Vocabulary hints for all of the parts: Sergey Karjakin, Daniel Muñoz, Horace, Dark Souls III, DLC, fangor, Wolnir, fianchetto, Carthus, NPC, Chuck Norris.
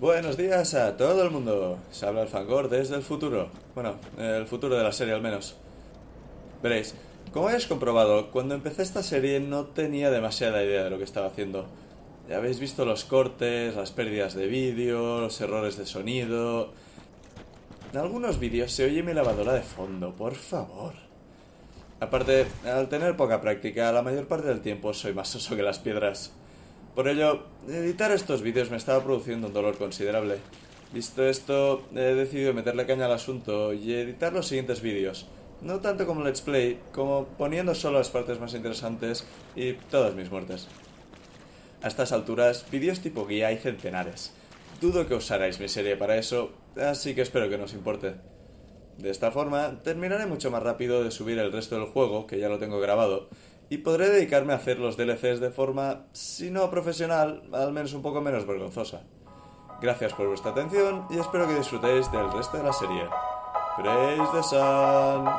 Buenos días a todo el mundo. Se habla el fangor desde el futuro. Bueno, el futuro de la serie al menos. Veréis, como habéis comprobado, cuando empecé esta serie no tenía demasiada idea de lo que estaba haciendo. Ya habéis visto los cortes, las pérdidas de vídeo, los errores de sonido... En algunos vídeos se oye mi lavadora de fondo, por favor. Aparte, al tener poca práctica, la mayor parte del tiempo soy más soso que las piedras. Por ello, editar estos vídeos me estaba produciendo un dolor considerable. Visto esto, he decidido meterle caña al asunto y editar los siguientes vídeos. No tanto como Let's Play, como poniendo solo las partes más interesantes y todas mis muertes. A estas alturas, vídeos tipo guía hay centenares. Dudo que usaréis mi serie para eso, así que espero que no os importe. De esta forma, terminaré mucho más rápido de subir el resto del juego, que ya lo tengo grabado, y podré dedicarme a hacer los DLCs de forma, si no profesional, al menos un poco menos vergonzosa. Gracias por vuestra atención y espero que disfrutéis del resto de la serie. Praise the Sun.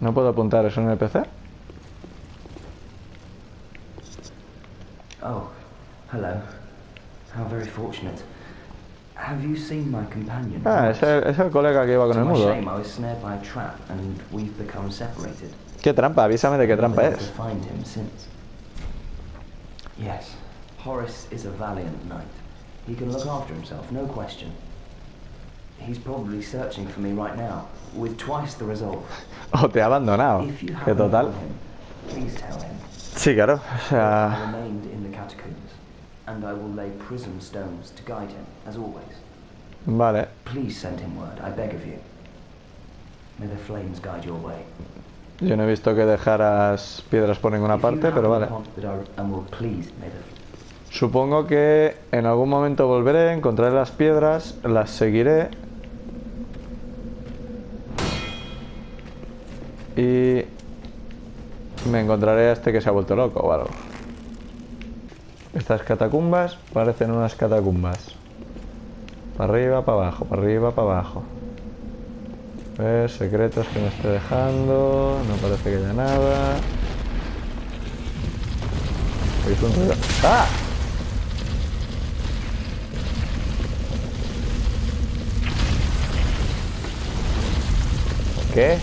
No puedo apuntar, ¿es un NPC? Oh, hello. How very fortunate. Have you seen my companion? Ah, es el colega que iba con el mudo. ¿Qué trampa? Avísame de qué trampa es. Yes, Horace is a valiant knight. He can look after himself, no question. He's probably searching for me right now, with twice the resolve. O te ha abandonado, que total. Sí, claro, o sea... Vale. Yo no he visto que dejaras piedras por ninguna parte, pero vale. Supongo que en algún momento volveré, encontraré las piedras, las seguiré... Y... me encontraré a este que se ha vuelto loco o algo. Estas catacumbas parecen unas catacumbas. Para arriba, para abajo, para arriba, para abajo. A ver, secretos que me esté dejando... No parece que haya nada... ¿Oís un ruido? ¡Ah! ¿Qué?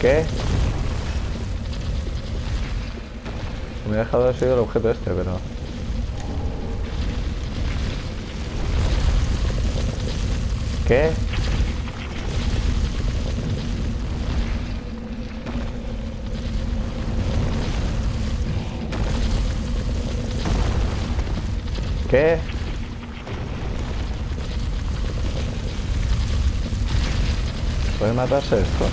¿Qué? Me he dejado de ser el objeto este, pero... ¿Qué? ¿Qué? ¿Puede matarse esto?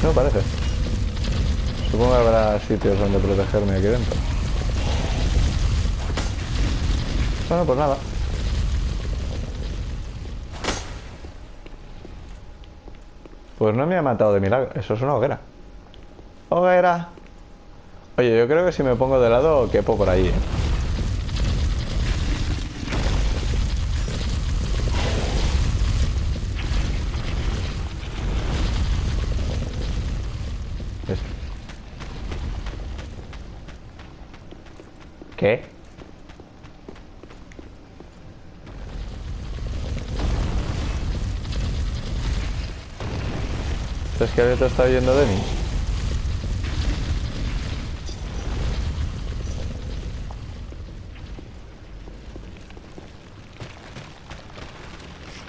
No parece. Supongo que habrá sitios donde protegerme aquí dentro. Bueno, pues nada. Pues no me ha matado de milagro. Eso es una hoguera. ¡Hoguera! Oye, yo creo que si me pongo de lado quepo por ahí, ¿eh? ¿Qué? ¿Este esqueleto está huyendo de mí?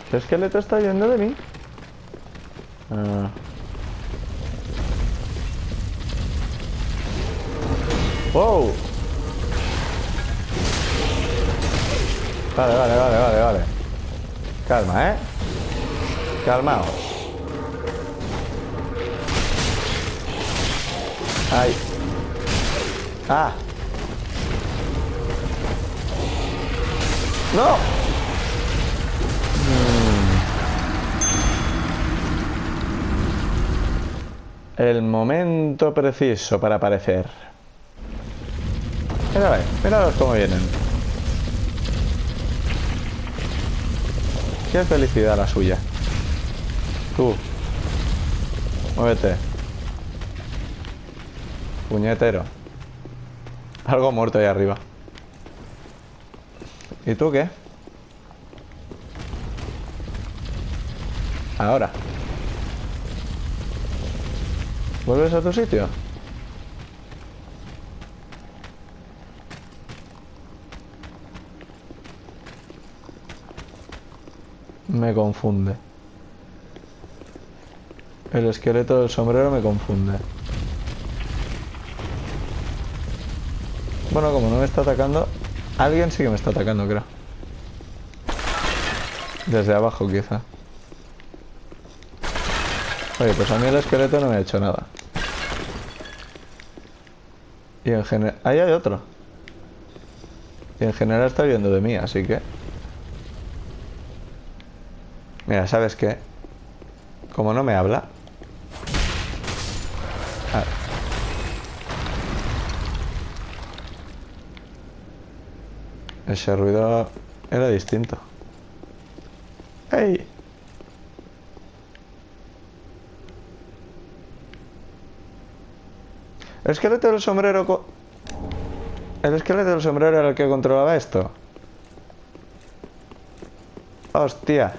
¿Este esqueleto está huyendo de mí? Ah. ¡Wow! Vale. Calma, ¿eh? Calmaos. Ay. Ah. No. el momento preciso para aparecer. Míralo, míralos cómo vienen. Qué felicidad la suya. Tú. Muévete. Puñetero. Algo muerto ahí arriba. ¿Y tú qué? Ahora. ¿Vuelves a tu sitio? Me confunde. El esqueleto del sombrero me confunde. Bueno, como no me está atacando... Alguien sí que me está atacando, creo. Desde abajo, quizá. Oye, pues a mí el esqueleto no me ha hecho nada. Y en general... Ahí hay otro. Y en general está huyendo de mí, así que... Mira, ¿sabes qué? Como no me habla... Ah. Ese ruido era distinto. ¡Ey! El esqueleto del sombrero... El esqueleto del sombrero era el que controlaba esto. ¡Hostia!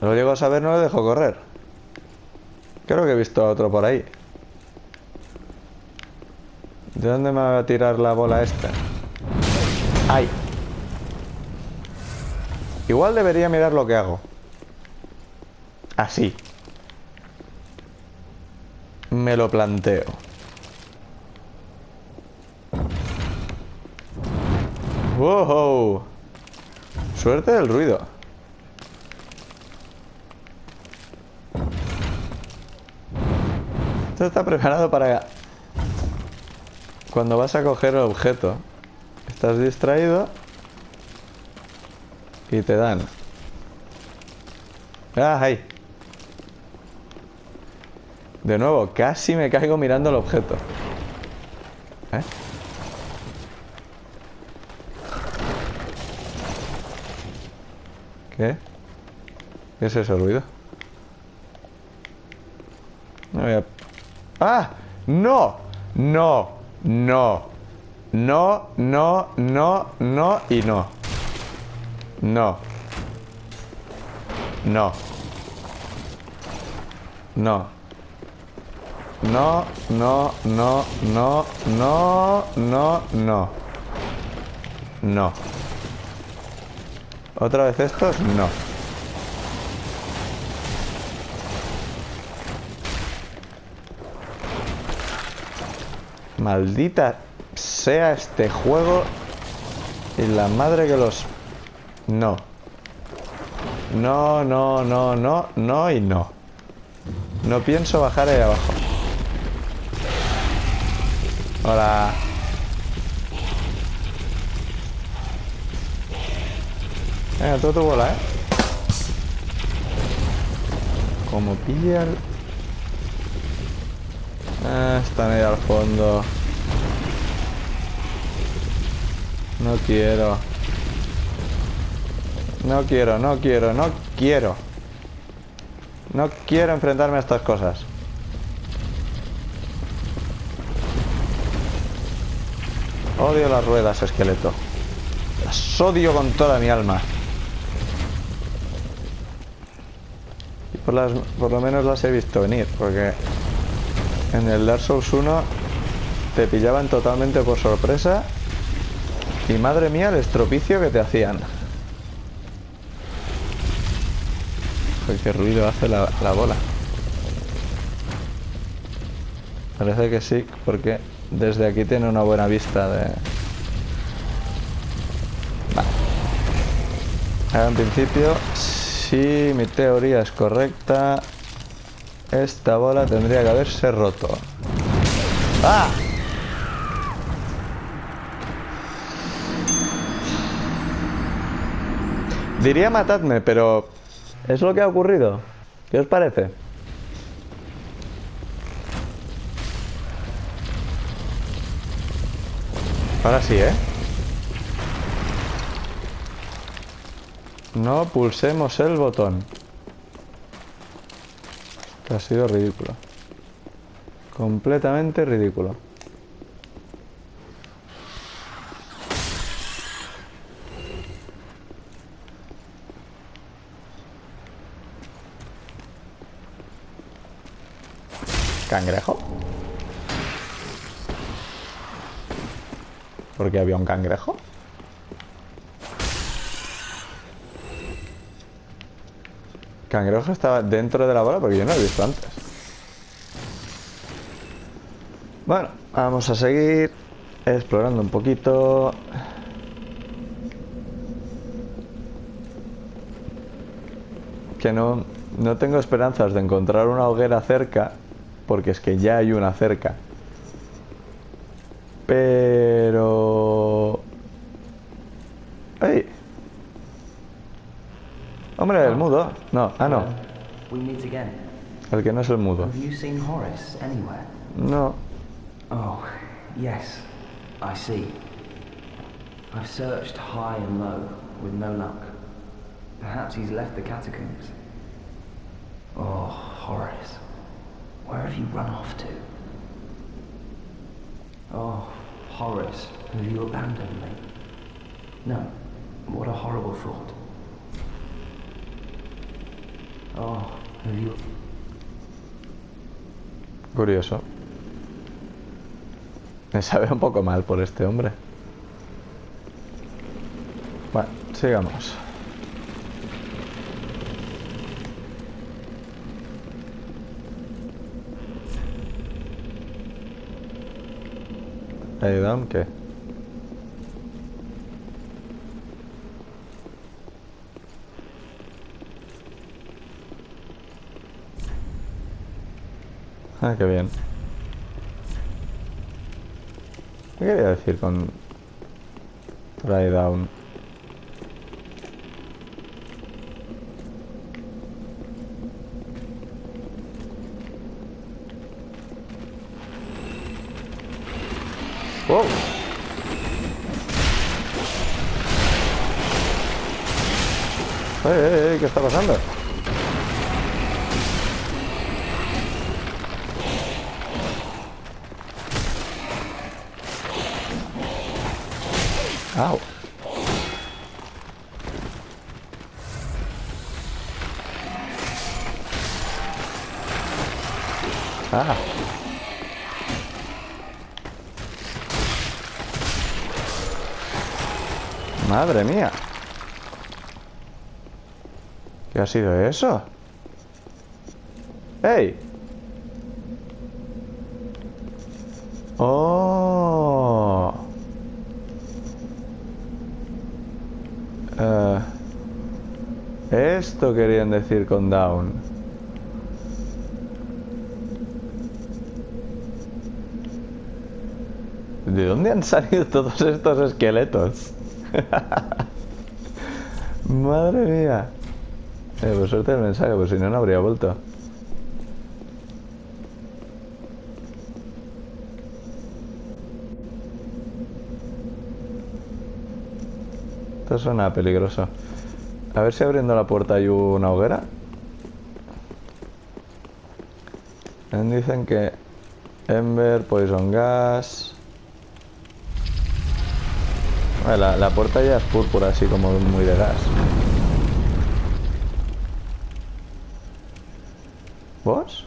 Lo llego a saber, no le dejo correr. Creo que he visto a otro por ahí. ¿De dónde me va a tirar la bola esta? ¡Ay! Igual debería mirar lo que hago. Así. Me lo planteo. ¡Wow! Suerte del ruido. Esto está preparado para... Cuando vas a coger el objeto, estás distraído y te dan. ¡Ay! De nuevo, casi me caigo mirando el objeto. ¿Eh? ¿Qué? ¿Qué es ese ruido? No voy a... ¡Ah! ¡No! ¡No! ¡No! ¡No! ¡No! ¡No! ¡No! Y no. No. No. No. No, no, no, no, no, no, no. No. Otra vez estos, no. Maldita sea este juego y la madre que los... No. No, no, no, no, no y no. No pienso bajar ahí abajo. Hola. Venga, tú tu bola, ¿eh? Como pilla el... Ah, están ahí al fondo. No quiero. No quiero, no quiero, no quiero. No quiero enfrentarme a estas cosas. Odio las ruedas, esqueleto. Las odio con toda mi alma. Y por lo menos las he visto venir, porque en el Dark Souls 1 te pillaban totalmente por sorpresa y madre mía el estropicio que te hacían. Joder, qué ruido hace la bola. Parece que sí, porque... Desde aquí tiene una buena vista de... Vale. Ahora en principio, si mi teoría es correcta, esta bola tendría que haberse roto. ¡Ah! Diría matadme, pero... Es lo que ha ocurrido. ¿Qué os parece? Ahora sí, ¿eh? No pulsemos el botón. Esto ha sido ridículo. Completamente ridículo. ¿Cangrejo? ¿Por qué había un cangrejo? ¿Cangrejo estaba dentro de la bola? Porque yo no lo he visto antes. Bueno, vamos a seguir explorando un poquito. Que no tengo esperanzas de encontrar una hoguera cerca, porque es que ya hay una cerca. Pero... ¡Ey! Hombre, el mudo. No, ah, no. El que no es el mudo. No. Oh, yes. I see. I've searched high and low with no luck. Perhaps he's left the catacombs. Oh, Horace. Where have you run off to? Oh, Horace, have you abandoned me? No, what a horrible thought. Oh, have you... Curioso. Me sabe un poco mal por este hombre. Bueno, sigamos. ¿Ayudan? ¿Qué? Ah, qué bien. ¿Qué quería decir con try down? Wow. ¿Qué está pasando? Au. Ah. Madre mía. ¿Qué ha sido eso? ¡Ey! ¡Oh! Esto querían decir con down. ¿De dónde han salido todos estos esqueletos? Madre mía. Por suerte el mensaje, pues si no, no habría vuelto. Esto suena peligroso. A ver si abriendo la puerta hay una hoguera. Dicen que Ember, Poison Gas. La puerta ya es púrpura, así como muy de gas. ¿Vos?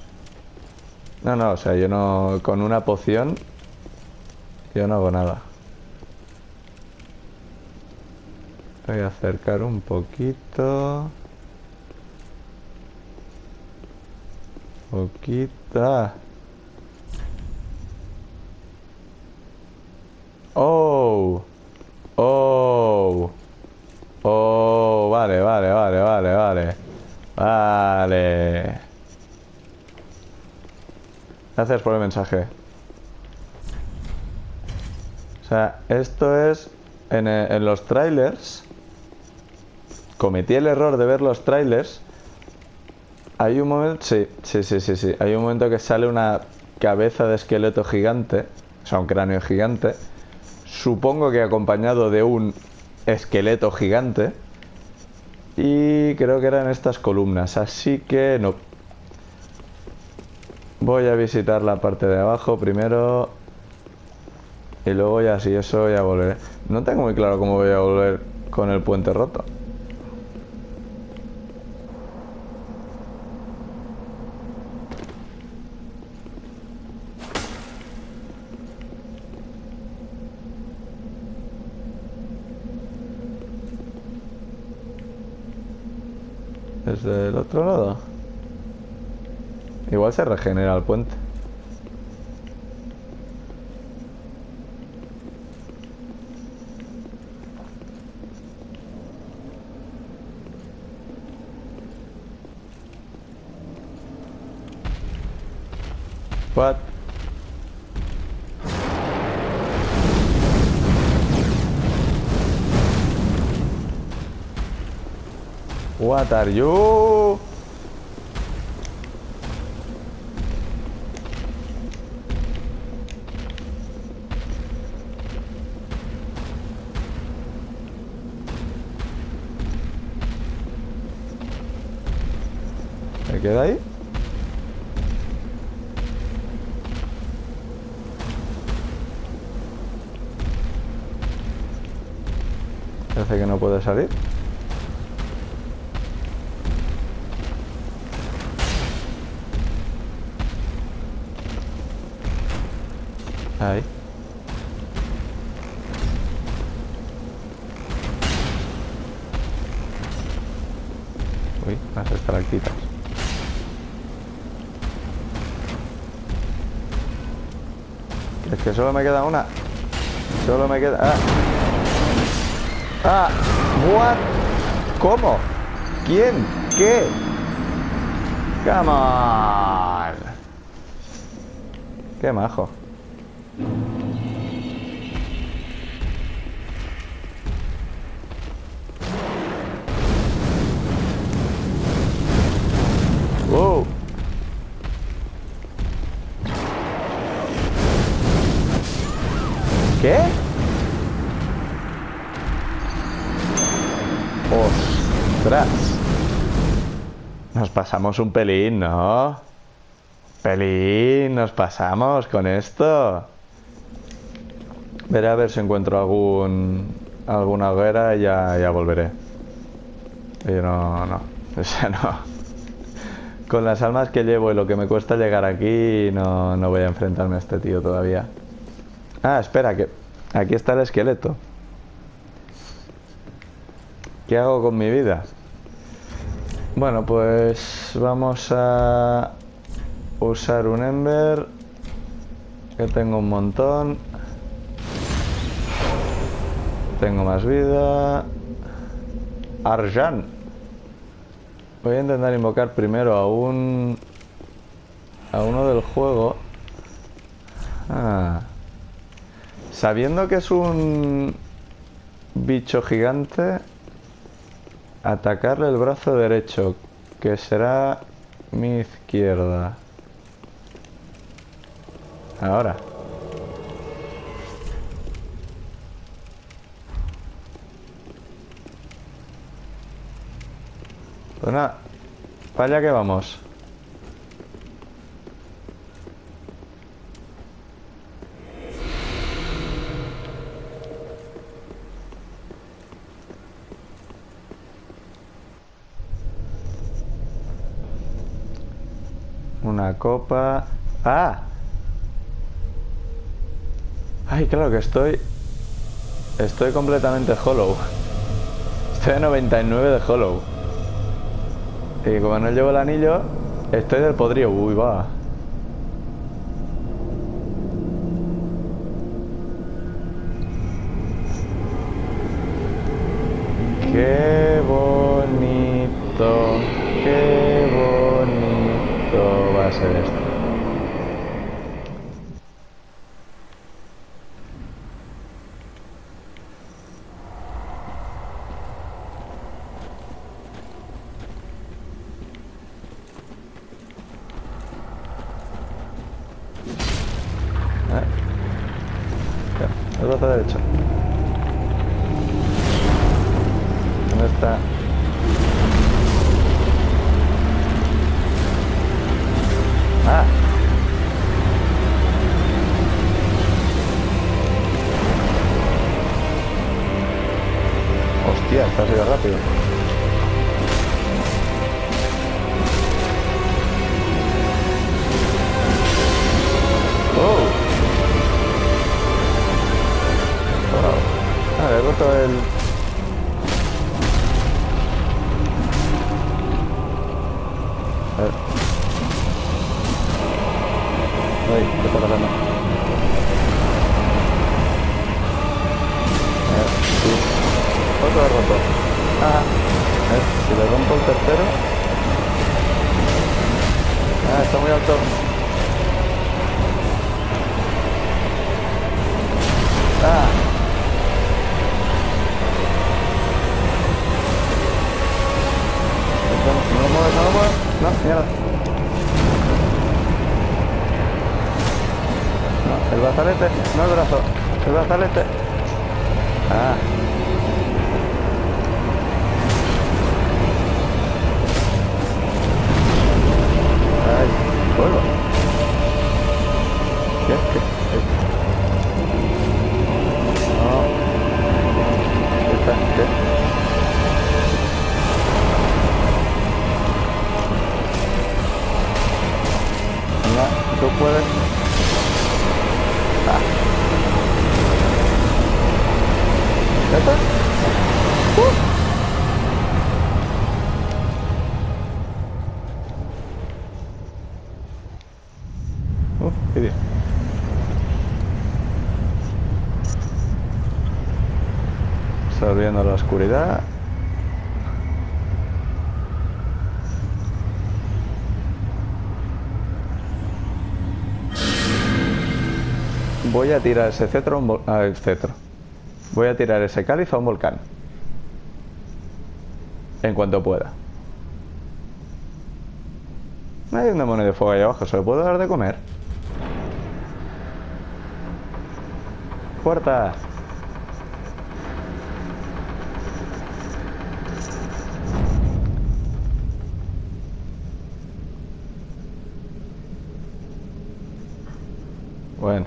No, no, o sea, yo no... Con una poción yo no hago nada. Voy a acercar un poquito. Poquita. ¡Oh! Oh, oh, vale, vale, vale, vale, vale. Vale. Gracias por el mensaje. O sea, esto es... En los trailers... Cometí el error de ver los trailers. Hay un momento... Sí. Hay un momento que sale una cabeza de esqueleto gigante. O sea, un cráneo gigante. supongo que acompañado de un esqueleto gigante. Y creo que eran estas columnas, así que no. Voy a visitar la parte de abajo primero. Y luego ya, si eso, ya volveré. No tengo muy claro cómo voy a volver con el puente roto. Desde el otro lado. Igual se regenera el puente. What? What are you? ¿Se queda ahí? Parece que no puede salir. Ahí. Uy, las estalactitas. Es que solo me queda una. Solo me queda... ¡Ah! Ah, what? ¿Cómo? ¿Quién? ¿Qué? Come on. Qué majo. Wow. ¿Qué? ¡Ostras! Nos pasamos un pelín, ¿no? Pelín, nos pasamos con esto. Veré a ver si encuentro alguna hoguera y ya volveré. Y no. O sea, no. Con las almas que llevo y lo que me cuesta llegar aquí, no voy a enfrentarme a este tío todavía. Ah, espera, que aquí está el esqueleto. ¿Qué hago con mi vida? Bueno, pues vamos a usar un Ember, que tengo un montón. Tengo más vida. Arjan. Voy a intentar invocar primero a uno del juego. Ah. Sabiendo que es un bicho gigante, atacarle el brazo derecho, que será mi izquierda. Ahora. Pues nada, para allá que vamos. Una copa. ¡Ah! Ay, claro que estoy completamente hollow. Estoy a 99 de hollow. Y como no llevo el anillo, estoy del podrío. Uy, va. ¡Qué bonito! ¡Qué bonito! Va a ser esto. hacia la derecha. ¿Dónde está? Ah. Hostia, está arriba rápido. Volviendo a la oscuridad. Voy a tirar ese cetro a un volcán. Ah, el cetro. Voy a tirar ese cáliz a un volcán. En cuanto pueda. Hay un demonio de fuego ahí abajo. ¿Se lo puedo dar de comer? ¡Puerta! Bueno.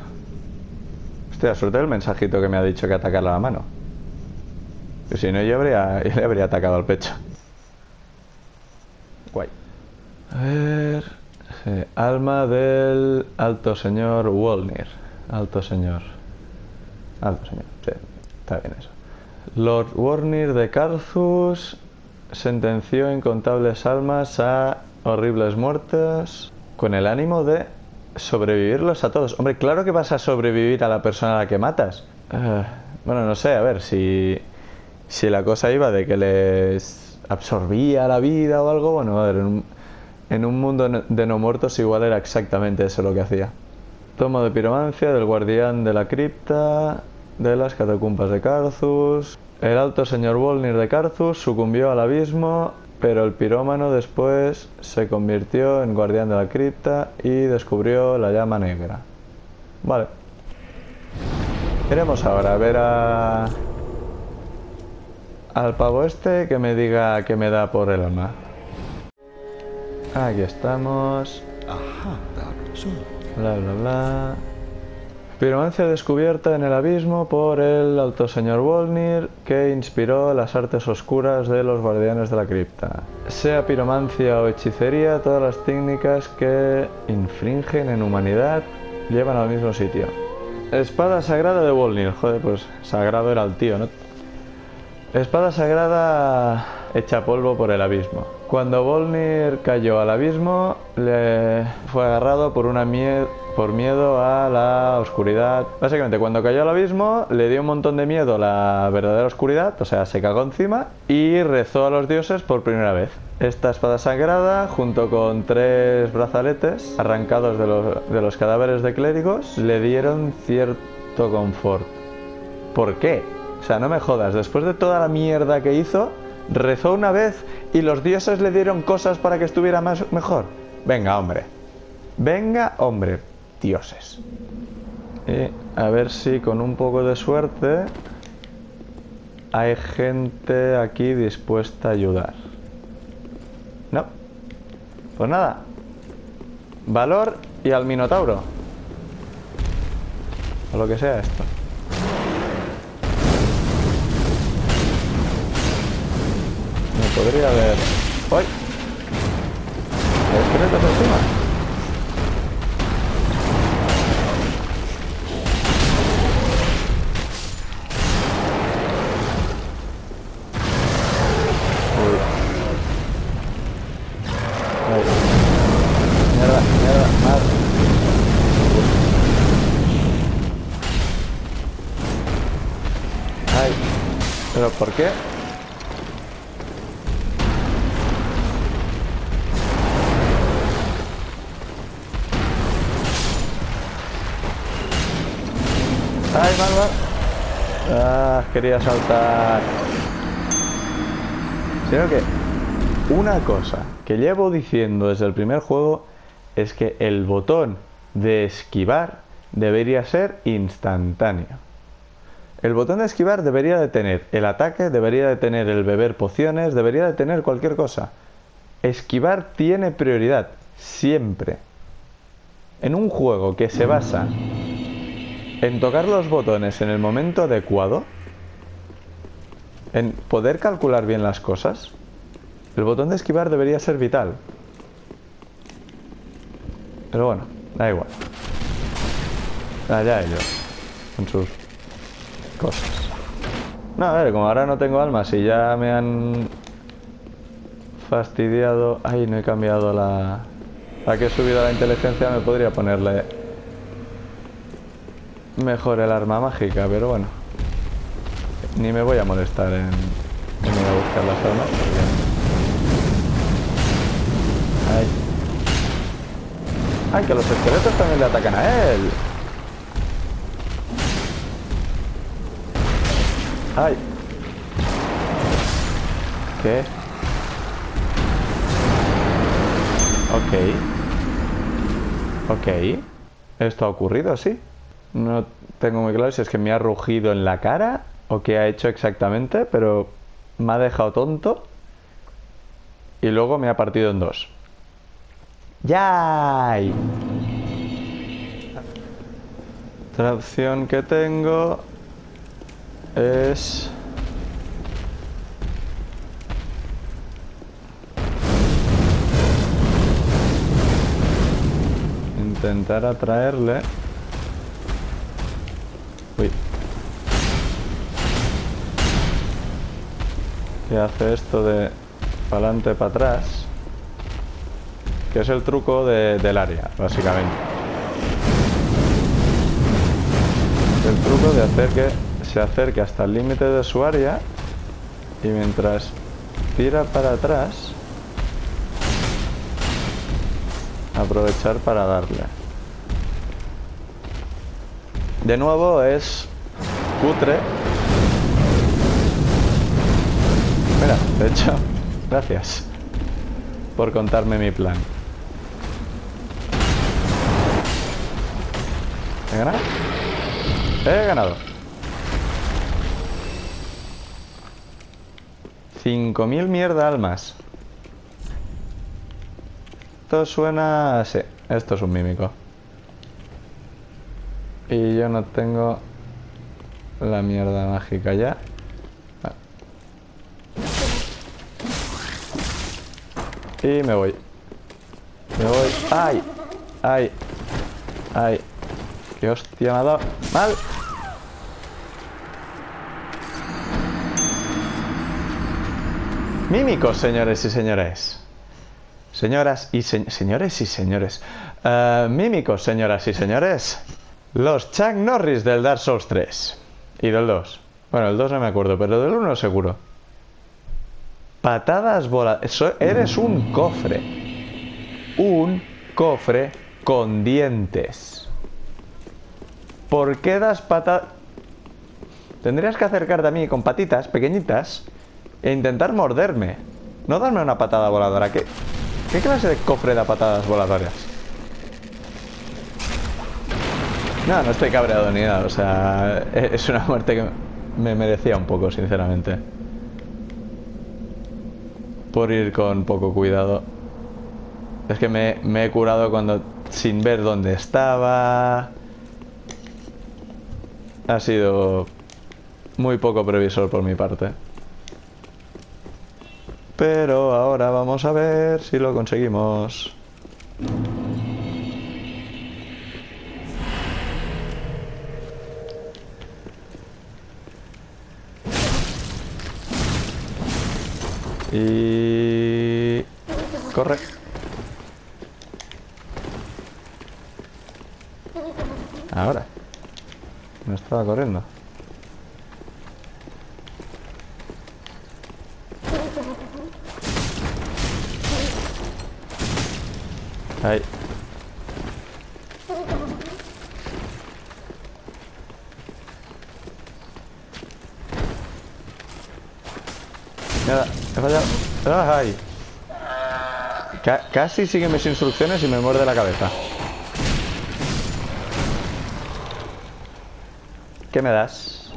Hostia, suerte el mensajito que me ha dicho que atacara la mano. Que si no, yo le habría atacado al pecho. Guay. A ver... Sí. Alma del alto señor Wolnir. Alto señor. Alto señor. Sí, está bien eso. Lord Wolnir de Carthus sentenció incontables almas a horribles muertes con el ánimo de... sobrevivirlos a todos. Hombre, claro que vas a sobrevivir a la persona a la que matas. Bueno, no sé, a ver, si la cosa iba de que les absorbía la vida o algo, bueno, a ver, en un mundo de no muertos igual era exactamente eso lo que hacía. Tomo de piromancia del guardián de la cripta, de las catacumbas de Carthus. El alto señor Wolnir de Carthus sucumbió al abismo... pero el pirómano después se convirtió en guardián de la cripta y descubrió la llama negra. Vale. Iremos ahora a ver al pavo este que me diga que me da por el alma. Aquí estamos. Bla, bla, bla. Piromancia descubierta en el abismo por el alto señor Wolnir, que inspiró las artes oscuras de los guardianes de la cripta. Sea piromancia o hechicería, todas las técnicas que infringen en humanidad llevan al mismo sitio. Espada sagrada de Wolnir. Joder, pues sagrado era el tío, ¿no? Espada sagrada hecha polvo por el abismo. Cuando Wolnir cayó al abismo, le fue agarrado por una miedo a la oscuridad. Básicamente, cuando cayó al abismo, le dio un montón de miedo a la verdadera oscuridad, o sea, se cagó encima y rezó a los dioses por primera vez. Esta espada sagrada, junto con 3 brazaletes arrancados de los cadáveres de clérigos, le dieron cierto confort. ¿Por qué? O sea, no me jodas, después de toda la mierda que hizo, rezó una vez y los dioses le dieron cosas para que estuviera mejor. Venga, hombre. Venga, hombre. Dioses. Y a ver si con un poco de suerte hay gente aquí dispuesta a ayudar. No. Pues nada. Valor y al minotauro. O lo que sea esto. Me podría haber... ¡Uy! ¿Esqueletos encima? ¿Pero por qué? ¡Ay, mal! ¡Ah! Quería saltar. Sino que una cosa que llevo diciendo desde el primer juego es que el botón de esquivar debería ser instantáneo. El botón de esquivar debería de tener el ataque, debería de tener el beber pociones, debería de tener cualquier cosa. Esquivar tiene prioridad, siempre. En un juego que se basa en tocar los botones en el momento adecuado, en poder calcular bien las cosas, el botón de esquivar debería ser vital. Pero bueno, da igual. Allá ellos, con sus... cosas. No, a ver, como ahora no tengo almas y ya me han fastidiado. Ay, no he cambiado la... A que he subido la inteligencia me podría ponerle mejor el arma mágica, pero bueno. Ni me voy a molestar en ir a buscar las armas porque... Ay. Ay, que los esqueletos también le atacan a él. ¡Ay! ¿Qué? Ok. Ok. ¿Esto ha ocurrido así? No tengo muy claro si es que me ha rugido en la cara o qué ha hecho exactamente, pero me ha dejado tonto y luego me ha partido en dos. ¡Yay! Otra opción que tengo... es... intentar atraerle. Uy. ¿Qué hace esto de para adelante, para atrás? Que es el truco del área, básicamente. El truco de hacer que... se acerca hasta el límite de su área y mientras tira para atrás aprovechar para darle. De nuevo es cutre. Mira, de hecho, gracias por contarme mi plan. ¿He ganado? He ganado. 5.000 mierda almas. Esto suena... sí, esto es un mímico. Y yo no tengo la mierda mágica ya. Ah. Y me voy. Me voy. ¡Ay! ¡Ay! ¡Ay! ¡Qué hostia me ha dado! ¡Mal! Mímicos, señores y señores. Señoras y señores y señores. Mímicos, señoras y señores. Los Chuck Norris del Dark Souls 3. Y del 2. Bueno, el 2 no me acuerdo, pero del 1 seguro. Patadas voladas. Eres un cofre. Un cofre con dientes. ¿Por qué das patadas? Tendrías que acercarte a mí con patitas pequeñitas e intentar morderme. No darme una patada voladora. ¿Qué clase de cofre da patadas voladoras? No, no estoy cabreado ni nada, o sea, es una muerte que me merecía un poco, sinceramente. Por ir con poco cuidado. Es que me he curado cuando sin ver dónde estaba. Ha sido muy poco previsor por mi parte. Pero ahora vamos a ver si lo conseguimos. Y... corre. Ahora. No estaba corriendo. Ahí. Nada, he fallado. ¡Ay! Casi sigue mis instrucciones y me muerde la cabeza. ¿Qué me das?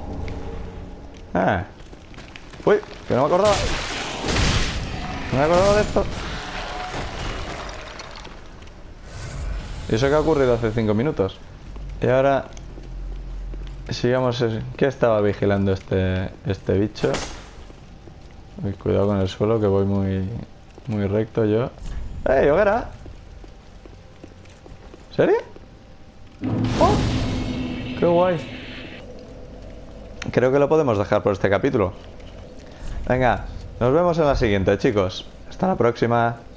Ah. Uy, que no me acordaba. No me acordaba de esto. ¿Y eso qué ha ocurrido hace 5 minutos? Y ahora... sigamos... ¿Qué estaba vigilando este bicho? Uy, cuidado con el suelo, que voy muy recto yo. ¡Ey, hoguera! ¿Serio? ¡Oh! ¡Qué guay! Creo que lo podemos dejar por este capítulo. Venga, nos vemos en la siguiente, chicos. Hasta la próxima.